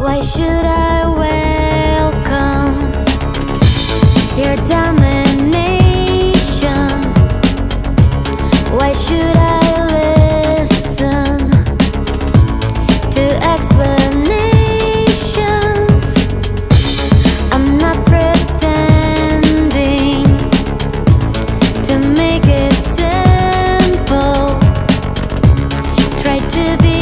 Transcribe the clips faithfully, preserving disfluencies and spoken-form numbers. Why should I welcome your domination? Why should I listen to explanations? I'm not pretending to make it simple. Try to be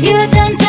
you don't